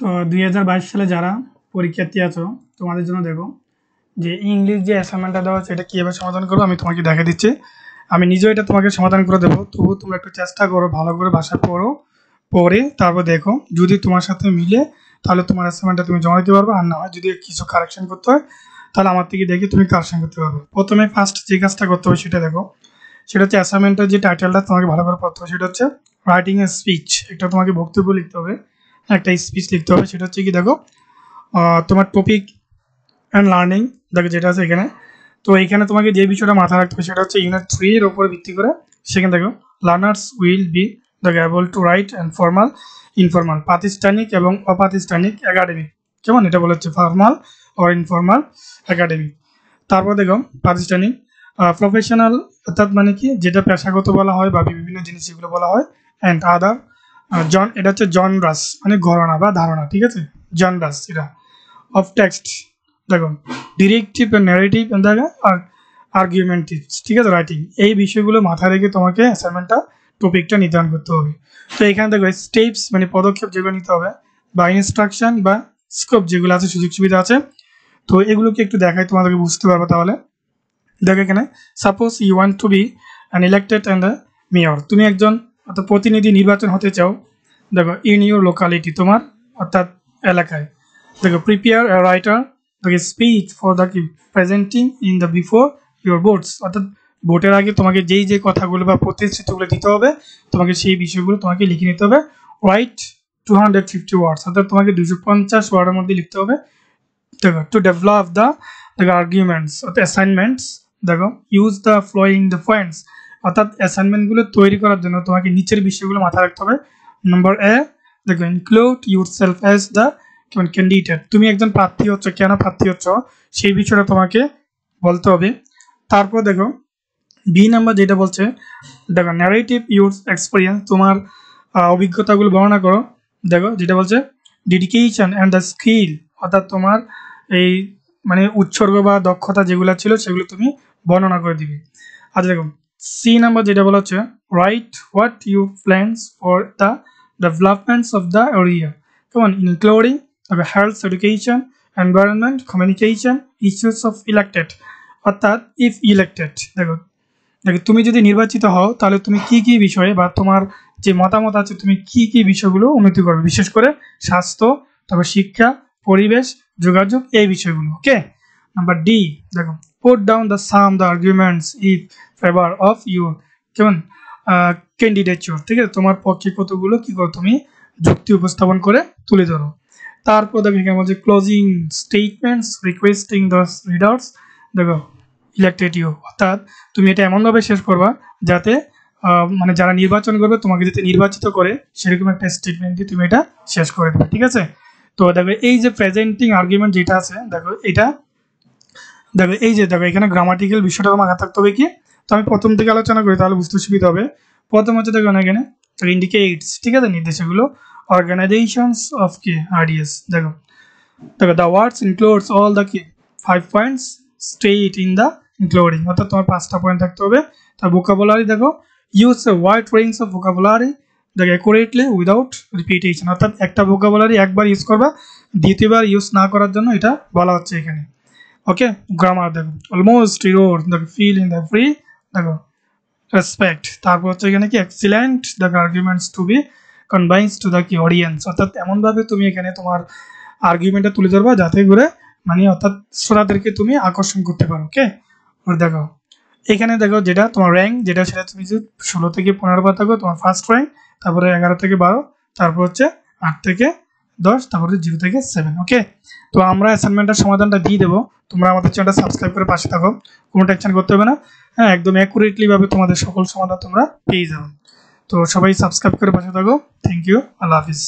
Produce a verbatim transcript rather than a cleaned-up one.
तो दुई हज़ार बाईस साले जरा परीक्षार्थी आছো তোমাদের জন্য দেখো যে ইংলিশ যে অ্যাসাইনমেন্টটা দেওয়া আছে এটা কিভাবে সমাধান করব আমি তোমাকে দেখিয়ে দিচ্ছি। আমি নিজেও এটা তোমাকে সমাধান করে দেব, তবু তোমরা একটু চেষ্টা করো, ভালো করে ভাষা পড়ো, পড়ে তারপর দেখো যদি তোমার সাথে মিলে তাহলে তোমার অ্যাসাইনমেন্টটা তুমি জমা দিতে পারবে, আর না হয় যদি কিছু কারেকশন করতে হয় তাহলে আমার থেকে দেখে তুমি কারেকশন করতে পারবে। প্রথমে ফার্স্ট যে কাজটা করতে হবে সেটা দেখো, সেটা হচ্ছে অ্যাসাইনমেন্টের যে টাইটেলটা তোমাকে ভালো করে পড়তে হবে সেটা হচ্ছে রাইটিং এ স্পিচ। একটা তোমাকে বক্তব্য লিখতে হবে, একটা স্পিচ লিখতে হবে। সেটা হচ্ছে কি দেখো তোমার টপিক অ্যান্ড লার্নিং দেখো যেটা আছে এখানে, তো এখানে তোমাকে যে বিষয়টা মাথায় রাখতে হবে সেটা হচ্ছে ইউনিট থ্রি এর উপর ভিত্তি করে সেখানে দেখো লার্নার্স উইল বি দেখো able to write and formal informal প্রাতিষ্ঠানিক এবং অপ্রাতিষ্ঠানিক একাডেমিক, কেমন এটা বলা হচ্ছে ফর্মাল অর ইনফর্মাল একাডেমিক। তারপর দেখো প্রাতিষ্ঠানিক প্রফেশনাল অর্থাৎ মানে কি যেটা পেশাগত বলা হয় বা বিভিন্ন জিনিস এগুলো বলা হয়, অ্যান্ড আদার জন এটা হচ্ছে জনরাস মানে ঘরানা বা ধারণা, ঠিক আছে জনরাস এটা অফ টেক্সট দেখো ডিরেক্টিভ ন্যারেটিভ দেখো আর আর্গুমেন্টিভ, ঠিক আছে রাইটিং। এই বিষয়গুলো মাথায় রেখে তোমাকে অ্যাসাইনমেন্টটা টপিকটা নির্ধারণ করতে হবে। তো এখানে দেখো স্টেপস মানে পদক্ষেপ যেগুলো নিতে হবে বা ইনস্ট্রাকশন বা স্কোপ যেগুলো আছে সুযোগ সুবিধা আছে, তো এগুলোকে একটু দেখাই তোমাদেরকে বুঝতে পারবে। তাহলে দেখো এখানে suppose you want to be an elected and the mayor, তুমি একজন অর্থাৎ প্রতিনিধি নির্বাচন হতে চাও দেখো ইন ইউর লোকালিটি তোমার অর্থাৎ এলাকায়। দেখো প্রিপেয়ার এ রাইটার দেখো স্পিচ ফর দ্য কি presenting in the before your votes, অর্থাৎ ভোটের আগে তোমাকে যেই যে কথাগুলো বা প্রতিশ্রুতিগুলো দিতে হবে তোমাকে সেই বিষয়গুলো তোমাকে লিখে নিতে হবে। Write two hundred fifty words অর্থাৎ তোমাকে দুশো পঞ্চাশ ওয়ার্ডের মধ্যে লিখতে হবে। দেখো টু ডেভেলপ দ্য দেখো আর্গুমেন্টস অর্থাৎ অ্যাসাইনমেন্টস দেখো use the flowing the points, অর্থাৎ অ্যাসাইনমেন্টগুলো তৈরি করার জন্য তোমাকে নিচের বিষয়গুলো মাথায় রাখতে হবে। নম্বর এ দেখো include yourself as the candidate, তুমি একজন প্রার্থী হচ্ছ, কেন প্রার্থী হচ্ছ সেই বিষয়টা তোমাকে বলতে হবে। তারপর দেখো বি নাম্বার যেটা বলছে দেখো ন্যারেটিভ ইউর এক্সপিরিয়েন্স, তোমার অভিজ্ঞতাগুলো বর্ণনা করো। দেখো যেটা বলছে ডেডিকেশন অ্যান্ড দ্য স্কিল অর্থাৎ তোমার এই মানে উৎসর্গ বা দক্ষতা যেগুলো ছিল সেগুলো তুমি বর্ণনা করে দিবে। আচ্ছা দেখো সি নাম্বার যেটা বলা হচ্ছে right what you plans for the developments of the area, কেমন including health education environment communication issues of elected অর্থাৎ ইফ ইলেক্টেড। দেখো দেখো তুমি যদি নির্বাচিত হও তাহলে তুমি কি কি বিষয়ে বা তোমার যে মতামত আছে তুমি কি কি বিষয়গুলো উন্নতি করবে, বিশেষ করে স্বাস্থ্য তারপর শিক্ষা পরিবেশ যোগাযোগ এই বিষয়গুলো। ওকে নাম্বার ডি দেখো put down the sum the arguments in favor of your কেমন ক্যান্ডিডেটচার, ঠিক আছে তোমার পক্ষে কতগুলো কি করো তুমি যুক্তি উপস্থাপন করে তুলে ধরো। তারপর দেখো এখানে বলছে closing statements requesting the readers দেখো ইলেক্টেড ইউ, অর্থাৎ তুমি এটা এমনভাবে শেষ করবা যাতে মানে যারা নির্বাচন করবে তোমাকে যাতে নির্বাচিত করে সেরকম একটা স্টেটমেন্ট দিয়ে তুমি এটা শেষ করে দেবে, ঠিক আছে। তো দেখো এই যে প্রেজেন্টিং আর্গুমেন্ট যেটা আছে দেখো এটা দেখো এই যে দেখো এখানে গ্রামাটিক্যাল বিষয়টা তোমার মাথায় রাখতে হবে। কি তো আমি প্রথম থেকে আলোচনা করি তাহলে বুঝতে সুবিধা হবে। প্রথম হচ্ছে দেখো না এখানে ইন্ডিকেটস, ঠিক আছে নির্দেশগুলো অর্গানাইজেশনস অফ কি আরডিএস দেখো দেখো the words includes all the কি five points state in the including অর্থাৎ তোমার পাঁচটা পয়েন্ট থাকতে হবে। তার ভোকাবুলারি দেখো use a wide range of vocabulary দেখো অ্যাকুরেটলি উইদাউট রিপিটেশন, অর্থাৎ একটা ভোকাবুলারি একবার ইউজ করবা, দ্বিতীয়বার ইউজ না করার জন্য এটা বলা হচ্ছে এখানে। ওকে গ্রামার দেখো অলমোস্ট ইউর দেখো ফিল ইন দ্য ফ্রি দেখো রেসপেক্ট। তারপর হচ্ছে এখানে কি এক্সিলেন্ট দেখো arguments to be convince to the কি অডিয়েন্স, অর্থাৎ এমনভাবে তুমি এখানে তোমার আর্গুমেন্টটা তুলে ধরবা যাতে করে মানে অর্থাৎ শ্রোতাদেরকে তুমি আকর্ষণ করতে পারো। ওকে দেখো এখানে দেখো যেটা তোমার র্যাঙ্ক যেটা সেটা তুমি যদি ষোলো থেকে পনেরো বার থাকো তোমার ফার্স্ট র্যাঙ্ক, তারপরে এগারো থেকে বারো, তারপর হচ্ছে আট থেকে দশ, তারপরে জিরো থেকে সেভেন। ওকে তো আমরা অ্যাসাইনমেন্টের সমাধানটা দিয়ে দেবো, তোমরা আমাদের চ্যানেলটা সাবস্ক্রাইব করে পাশে থাকো, কোনো টেনশন করতে হবে না, হ্যাঁ একদম অ্যাকুরেটলিভাবে তোমাদের সকল সমাধান তোমরা পেয়ে যাও। তো সবাই সাবস্ক্রাইব করে পাশে থাকো। Thank you, Allah Hafiz.